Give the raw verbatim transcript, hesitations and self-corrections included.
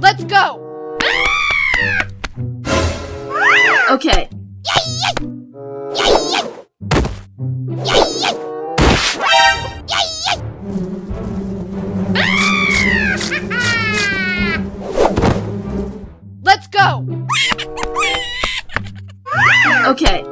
Let's go! Okay. Let's go! Okay.